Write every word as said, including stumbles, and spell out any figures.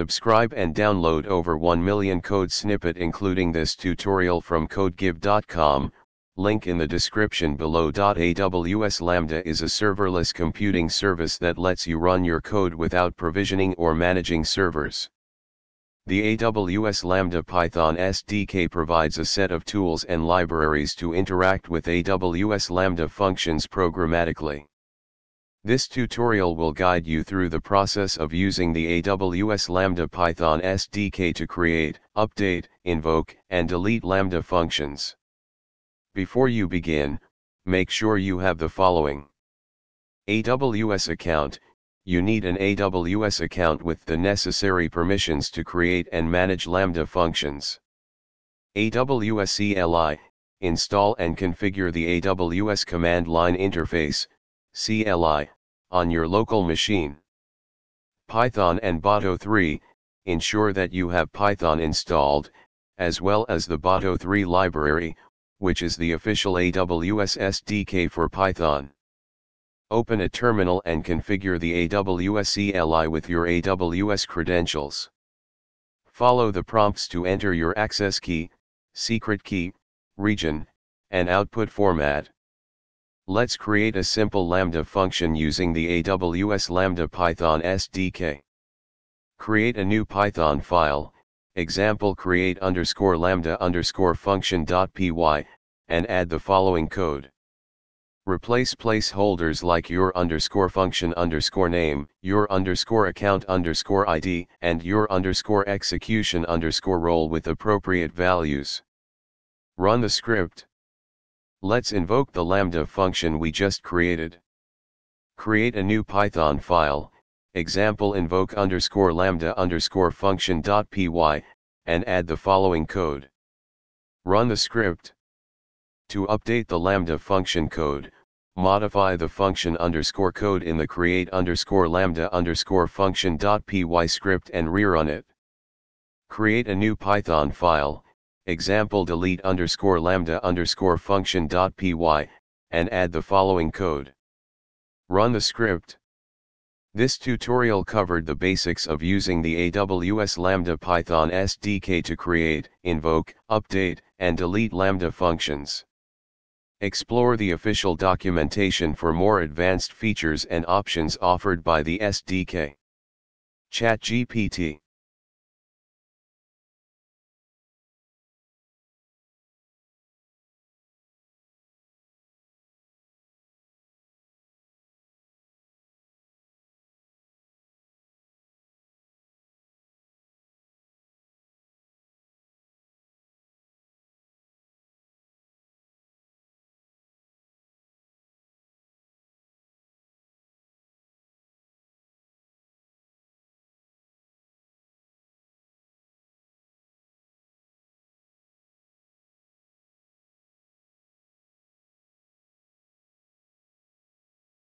Subscribe and download over one million code snippet including this tutorial from CodeGive dot com, link in the description below. A W S Lambda is a serverless computing service that lets you run your code without provisioning or managing servers. The A W S Lambda Python S D K provides a set of tools and libraries to interact with A W S Lambda functions programmatically. This tutorial will guide you through the process of using the A W S Lambda Python S D K to create, update, invoke, and delete Lambda functions. Before you begin, make sure you have the following. A W S account. You need an A W S account with the necessary permissions to create and manage Lambda functions. A W S C L I. Install and configure the A W S command line interface C L I, on your local machine. Python and boto three, ensure that you have Python installed, as well as the boto three library, which is the official A W S S D K for Python. Open a terminal and configure the A W S C L I with your A W S credentials. Follow the prompts to enter your access key, secret key, region, and output format. Let's create a simple Lambda function using the A W S Lambda Python S D K. Create a new Python file, example create underscore lambda underscore function dot py, and add the following code. Replace placeholders like your underscore function underscore name, your underscore account underscore I D, and your underscore execution underscore role with appropriate values. Run the script. Let's invoke the Lambda function we just created. Create a new Python file, example invoke underscore lambda underscore function dot py, and add the following code. Run the script. To update the Lambda function code, modify the function underscore code in the create underscore lambda underscore function dot py script and rerun it. Create a new Python file, example delete underscore lambda underscore function dot py, and add the following code. Run the script. This tutorial covered the basics of using the A W S Lambda Python S D K to create, invoke, update, and delete Lambda functions. Explore the official documentation for more advanced features and options offered by the S D K. ChatGPT.